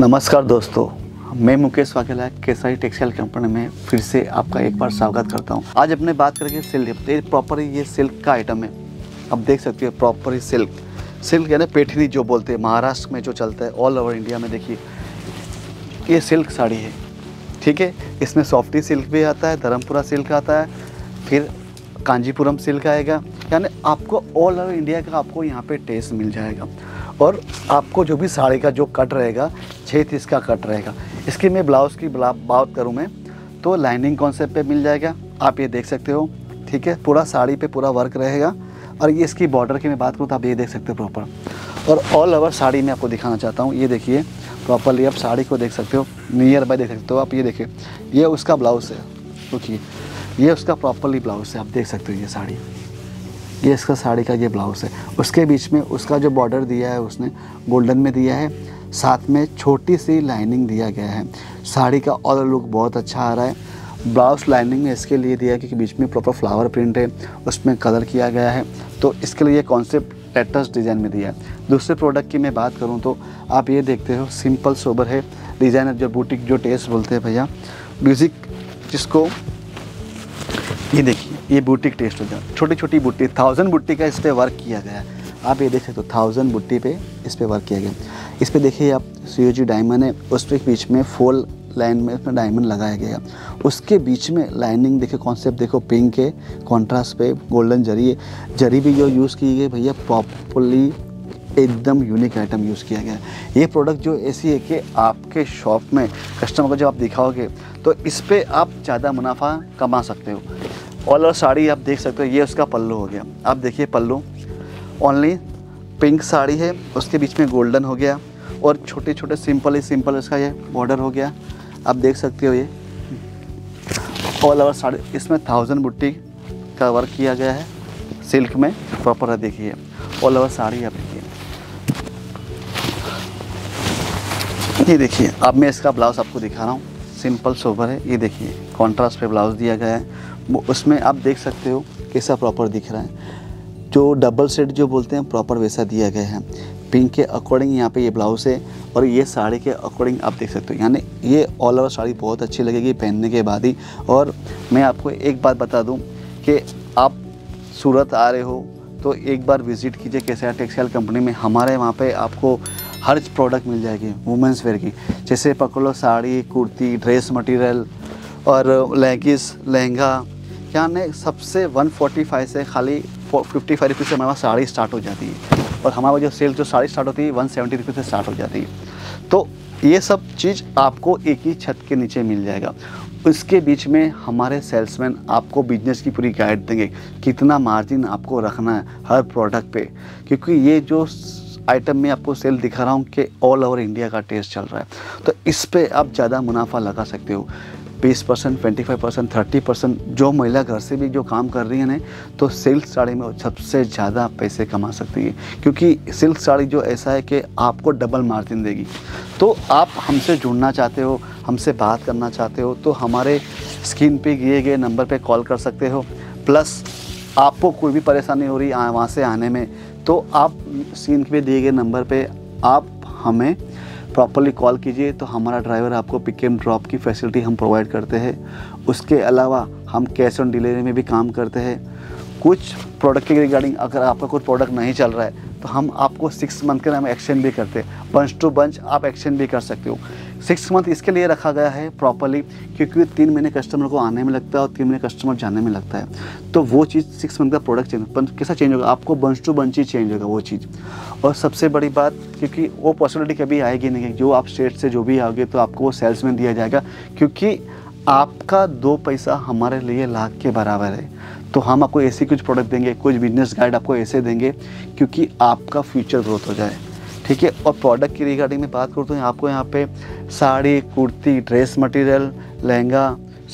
नमस्कार दोस्तों, मैं मुकेश वाघेला केसरी टेक्सटाइल कंपनी में फिर से आपका एक बार स्वागत करता हूं। आज अपने बात करेंगे सिल्क। प्रॉपर ये सिल्क का आइटम है, आप देख सकते हो प्रॉपर ही सिल्क यानी पैठनी जो बोलते हैं महाराष्ट्र में जो चलता है ऑल ओवर इंडिया में। देखिए ये सिल्क साड़ी है, ठीक है। इसमें सॉफ्टी सिल्क भी आता है, धर्मपुरा सिल्क आता है, फिर कान्जीपुरम सिल्क आएगा, यानी आपको ऑल ओवर इंडिया का आपको यहाँ पे टेस्ट मिल जाएगा। और आपको जो भी साड़ी का जो कट रहेगा 6-30 का कट रहेगा। इसकी मैं ब्लाउज़ की बात करूँ मैं तो लाइनिंग कॉन्सेप्ट पे मिल जाएगा, आप ये देख सकते हो, ठीक है। पूरा साड़ी पे पूरा वर्क रहेगा। और ये इसकी बॉर्डर की मैं बात करूँ तो आप ये देख सकते हो प्रॉपर। और ऑल ओवर साड़ी मैं आपको दिखाना चाहता हूँ। ये देखिए प्रॉपरली आप साड़ी को देख सकते हो, नियर बाय देख सकते हो आप। ये देखिए ये उसका ब्लाउज़ है, देखिए ये उसका प्रॉपरली ब्लाउज़ है, आप देख सकते हो। ये साड़ी, ये इसका साड़ी का ये ब्लाउज़ है। उसके बीच में उसका जो बॉर्डर दिया है उसने गोल्डन में दिया है, साथ में छोटी सी लाइनिंग दिया गया है। साड़ी का ऑल लुक बहुत अच्छा आ रहा है। ब्लाउज़ लाइनिंग में इसके लिए दिया है क्योंकि बीच में प्रॉपर फ्लावर प्रिंट है, उसमें कलर किया गया है, तो इसके लिए कॉन्सेप्ट लेटेस्ट डिज़ाइन में दिया है। दूसरे प्रोडक्ट की मैं बात करूँ तो आप ये देखते हो सिंपल सोबर है। डिज़ाइनर जो बुटीक जो टेस्ट बोलते हैं भैया, म्यूज़िक जिसको ये देखिए ये बुटीक टेस्ट होता है। छोटी छोटी बुट्टी 1000 बुट्टी का इस पर वर्क किया गया है, आप ये देख सकते हो। 1000 बुट्टी पे इस पर वर्क किया गया। इस पर देखिए आप सीओजी डायमंड है, उस पर बीच में फोल लाइन में उसमें डायमंड लगाया गया। उसके बीच में लाइनिंग देखो, कॉन्सेप्ट देखो, पिंक है, कॉन्ट्रास्ट पे गोल्डन जरी है। जरी भी जो यूज़ की गई भैया प्रॉपरली एकदम यूनिक आइटम यूज़ किया गया। ये प्रोडक्ट जो ऐसी है कि आपके शॉप में कस्टमर को जब आप दिखाओगे तो इस पर आप ज़्यादा मुनाफा कमा सकते हो। ऑल ओवर साड़ी आप देख सकते हो। ये उसका पल्लू हो गया, आप देखिए पल्लू ओनली पिंक साड़ी है, उसके बीच में गोल्डन हो गया और छोटे छोटे सिंपल इसका ये बॉर्डर हो गया, आप देख सकते हो। ये ऑल ओवर साड़ी, इसमें 1000 बुट्टी का वर्क किया गया है सिल्क में प्रॉपर है। देखिए ऑल ओवर साड़ी आप देखिए। ये देखिए अब मैं इसका ब्लाउज़ आपको दिखा रहा हूँ, सिंपल सोबर है। ये देखिए कॉन्ट्रास्ट पे ब्लाउज़ दिया गया है, उसमें आप देख सकते हो कैसा प्रॉपर दिख रहा है। जो डबल सेट जो बोलते हैं प्रॉपर वैसा दिया गया है। पिंक के अकॉर्डिंग यहाँ पे ये ब्लाउज़ है और ये साड़ी के अकॉर्डिंग आप देख सकते हो। यानी ये ऑल ओवर साड़ी बहुत अच्छी लगेगी पहनने के बाद ही। और मैं आपको एक बात बता दूँ कि आप सूरत आ रहे हो तो एक बार विज़िट कीजिए केसरी टेक्सटाइल कंपनी में। हमारे वहाँ पर आपको हर प्रोडक्ट मिल जाएगी वुमेंस वेयर की, जैसे पकड़ लो साड़ी, कुर्ती, ड्रेस मटेरियल और लेगिस, लहंगा। यानी सबसे 145 से खाली 55 रुपीज़ से हमारे वहाँ साड़ी स्टार्ट हो जाती है। और हमारे जो सेल जो साड़ी स्टार्ट होती है 170 रुपीज़ से स्टार्ट हो जाती है। तो ये सब चीज़ आपको एक ही छत के नीचे मिल जाएगा। उसके बीच में हमारे सेल्समैन आपको बिजनेस की पूरी गाइड देंगे, कितना मार्जिन आपको रखना है हर प्रोडक्ट पे। क्योंकि ये जो आइटम में आपको सेल दिखा रहा हूँ कि ऑल ओवर इंडिया का टेस्ट चल रहा है, तो इस पे आप ज़्यादा मुनाफा लगा सकते हो। 20%, 25%, 30% जो महिला घर से भी जो काम कर रही है ना, तो सिल्क साड़ी में सबसे ज़्यादा पैसे कमा सकती है। क्योंकि सिल्क साड़ी जो ऐसा है कि आपको डबल मार्जिन देगी। तो आप हमसे जुड़ना चाहते हो, हमसे बात करना चाहते हो तो हमारे स्क्रीन पे दिए गए नंबर पे कॉल कर सकते हो। प्लस आपको कोई भी परेशानी हो रही है वहाँ से आने में, तो आप स्क्रीन पे दिए गए नंबर पर आप हमें प्रॉपरली कॉल कीजिए, तो हमारा ड्राइवर आपको पिक एंड ड्रॉप की फैसिलिटी हम प्रोवाइड करते हैं। उसके अलावा हम कैश ऑन डिलीवरी में भी काम करते हैं। कुछ प्रोडक्ट के रिगार्डिंग अगर आपका कोई प्रोडक्ट नहीं चल रहा है तो हम आपको 6 मंथ के लिए हम एक्सचेंज भी करते हैं। बंच टू बंच आप एक्सचेंज भी कर सकते हो। 6 मंथ इसके लिए रखा गया है प्रॉपरली, क्योंकि 3 महीने कस्टमर को आने में लगता है और 3 महीने कस्टमर जाने में लगता है। तो वो चीज़ 6 मंथ का प्रोडक्ट चेंज कैसा चेंज होगा, आपको बंच टू बंच ही चेंज होगा वो चीज़। और सबसे बड़ी बात, क्योंकि वो पॉसिबिलिटी कभी आएगी नहीं, जो आप स्टेट से जो भी आओगे तो आपको वो सेल्समैन दिया जाएगा। क्योंकि आपका 2 पैसा हमारे लिए लाख के बराबर है। तो हम आपको ऐसे कुछ प्रोडक्ट देंगे, कुछ बिजनेस गाइड आपको ऐसे देंगे क्योंकि आपका फ्यूचर ग्रोथ हो जाए, ठीक है। और प्रोडक्ट की रिगार्डिंग में बात करूँ तो आपको यहाँ पे sari, kurti, dress material, lehenga,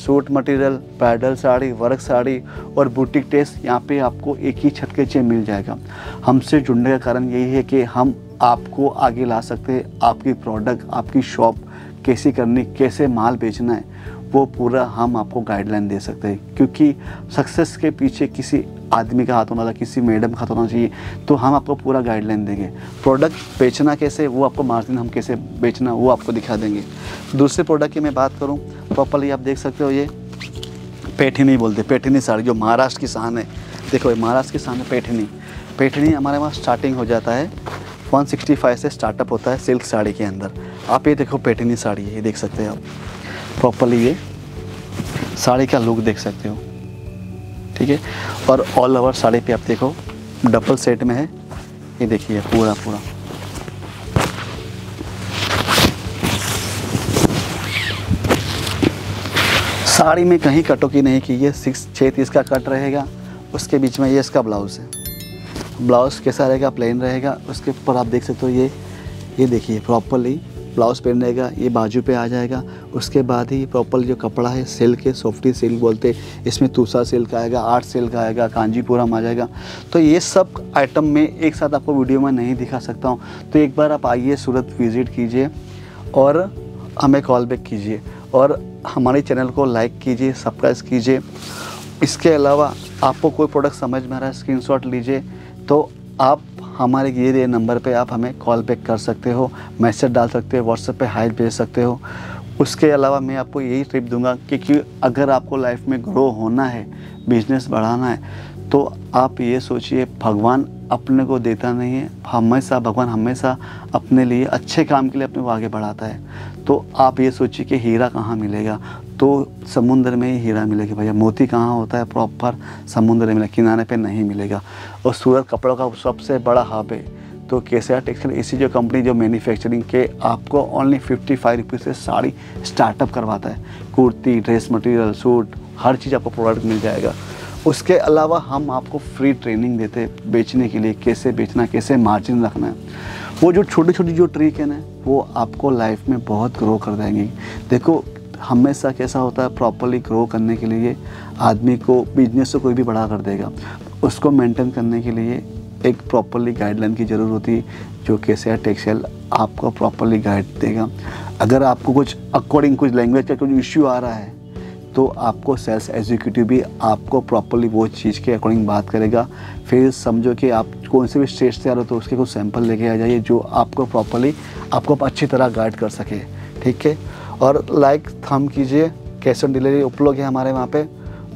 suit material, bridal sari, work sari और बुटीक टेस्ट यहाँ पे आपको एक ही छत के नीचे मिल जाएगा। हमसे जुड़ने का कारण यही है कि हम आपको आगे ला सकते हैं। आपकी प्रोडक्ट, आपकी शॉप कैसी करनी, कैसे माल बेचना है वो पूरा हम आपको गाइडलाइन दे सकते हैं, क्योंकि सक्सेस के पीछे किसी आदमी का हाथ होना चाहिए, किसी मैडम का हाथ होना चाहिए, तो हम आपको पूरा गाइडलाइन देंगे। प्रोडक्ट बेचना कैसे, वो आपको मार्जिन हम कैसे बेचना वो आपको दिखा देंगे। दूसरे प्रोडक्ट की मैं बात करूँ प्रॉपरली, आप देख सकते हो ये पैठनी बोलते, पैठनी साड़ी जो महाराष्ट्र की शान है। देखो ये महाराष्ट्र की शान है पैठनी। पैठनी हमारे वहाँ स्टार्टिंग हो जाता है 165 से स्टार्टअप होता है सिल्क साड़ी के अंदर। आप ये देखो पैठनी साड़ी है, ये देख सकते हो आप प्रॉपरली, ये साड़ी का लुक देख सकते हो, ठीक है। और ऑल ओवर साड़ी पे आप देखो डबल सेट में है, ये देखिए पूरा पूरा, साड़ी में कहीं कटोकी नहीं की। ये 6-6 30 का कट रहेगा, उसके बीच में ये इसका ब्लाउज़ है। ब्लाउज़ कैसा रहेगा, प्लेन रहेगा। उसके ऊपर आप देख सकते हो ये देखिए प्रॉपरली ब्लाउज़ प्लेन रहेगा, ये बाजू पे आ जाएगा। उसके बाद ही प्रॉपर जो कपड़ा है सिल्क है, सॉफ्टी सिल्क बोलते हैं, इसमें तूसा सिल्क आएगा, आर्ट सिल्क आएगा, कान्जीपुरम आ जाएगा। तो ये सब आइटम मैं एक साथ आपको वीडियो में नहीं दिखा सकता हूँ, तो एक बार आप आइए सूरत विज़िट कीजिए और हमें कॉल बैक कीजिए और हमारे चैनल को लाइक कीजिए, सब्सक्राइब कीजिए। इसके अलावा आपको कोई प्रोडक्ट समझ में आ रहा है स्क्रीनशॉट लीजिए, तो आप हमारे ये दिए नंबर पे आप हमें कॉल बैक कर सकते हो, मैसेज डाल सकते हो, व्हाट्सएप पे हाई भेज सकते हो। उसके अलावा मैं आपको यही टिप दूंगा कि अगर आपको लाइफ में ग्रो होना है, बिजनेस बढ़ाना है, तो आप ये सोचिए भगवान अपने को देता नहीं है, हमेशा भगवान हमेशा अपने लिए अच्छे काम के लिए अपने को आगे बढ़ाता है। तो आप ये सोचिए कि हीरा कहाँ मिलेगा, तो समुद्र में ही हीरा मिलेगा भैया। मोती कहाँ होता है, प्रॉपर समुद्र में मिलेगा, किनारे पे नहीं मिलेगा। और सूरत कपड़ों का सबसे बड़ा हब है, तो केसरी टेक्सटाइल इसी जो कंपनी जो मैन्युफैक्चरिंग के आपको ओनली 55 रुपीज़ से साड़ी स्टार्टअप करवाता है। कुर्ती, ड्रेस मटेरियल, सूट, हर चीज़ आपको प्रोडक्ट मिल जाएगा। उसके अलावा हम आपको फ्री ट्रेनिंग देते हैं बेचने के लिए, कैसे बेचना, कैसे मार्जिन रखना है। वो जो छोटी छोटी जो ट्रिक है ना, वो आपको लाइफ में बहुत ग्रो कर देंगी। देखो हमेशा कैसा होता है, प्रॉपरली ग्रो करने के लिए आदमी को बिजनेस तो कोई भी बड़ा कर देगा, उसको मेंटेन करने के लिए एक प्रॉपरली गाइडलाइन की ज़रूरत होती है, जो कैसे टेक्सटाइल आपको प्रॉपरली गाइड देगा। अगर आपको कुछ अकॉर्डिंग कुछ लैंग्वेज का कुछ इश्यू आ रहा है, तो आपको सेल्स एग्जीक्यूटिव भी आपको प्रॉपरली वो चीज़ के अकॉर्डिंग बात करेगा। फिर समझो कि आप कौन से भी स्टेट से आ रहे हो, तो उसके कुछ सैंपल लेके आ जाइए, जो आपको प्रॉपरली आपको अच्छी तरह गाइड कर सके, ठीक है। और लाइक थंब कीजिए, कैश ऑन डिलीवरी उपलब्ध है हमारे वहाँ पे।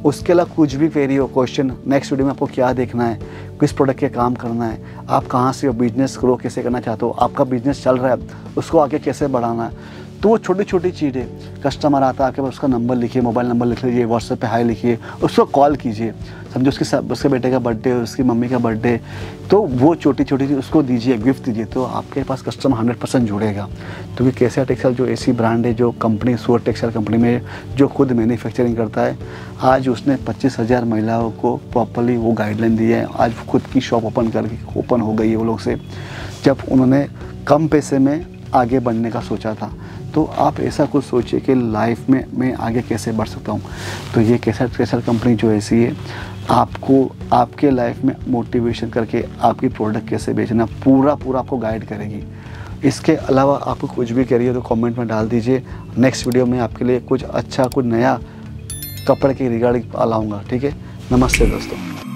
उसके अलावा कुछ भी क्वेरी हो, क्वेश्चन, नेक्स्ट वीडियो में आपको क्या देखना है, किस प्रोडक्ट के काम करना है, आप कहाँ से बिजनेस ग्रो कैसे करना चाहते हो, आपका बिजनेस चल रहा है उसको आगे कैसे बढ़ाना है, तो वो छोटी छोटी चीज़ें। कस्टमर आता है आपके पास, उसका नंबर लिखिए, मोबाइल नंबर लिख लीजिए, व्हाट्सएप पे हाई लिखिए, उसको कॉल कीजिए। समझो उसके बेटे का बर्थडे, उसकी मम्मी का बर्थडे, तो वो छोटी छोटी चीज़ उसको दीजिए, गिफ्ट दीजिए, तो आपके पास कस्टमर 100% जुड़ेगा। तो क्योंकि केसरी टेक्सटाइल जो ऐसी ब्रांड है, जो कंपनी सूरत टेक्सटाइल कंपनी में जो खुद मैन्युफैक्चरिंग करता है, आज उसने 25,000 महिलाओं को प्रॉपरली वो गाइडलाइन दी है। आज खुद की शॉप ओपन करके ओपन हो गई है वो लोग से, जब उन्होंने कम पैसे में आगे बढ़ने का सोचा था। तो आप ऐसा कुछ सोचिए कि लाइफ में मैं आगे कैसे बढ़ सकता हूँ। तो ये केसरी टेक्सटाइल कंपनी जो ऐसी है, आपको आपके लाइफ में मोटिवेशन करके आपकी प्रोडक्ट कैसे बेचना पूरा पूरा आपको गाइड करेगी। इसके अलावा आपको कुछ भी करिए तो कमेंट में डाल दीजिए, नेक्स्ट वीडियो में आपके लिए कुछ अच्छा कुछ नया कपड़े के रिगार्डिंग लाऊंगा, ठीक है। नमस्ते दोस्तों।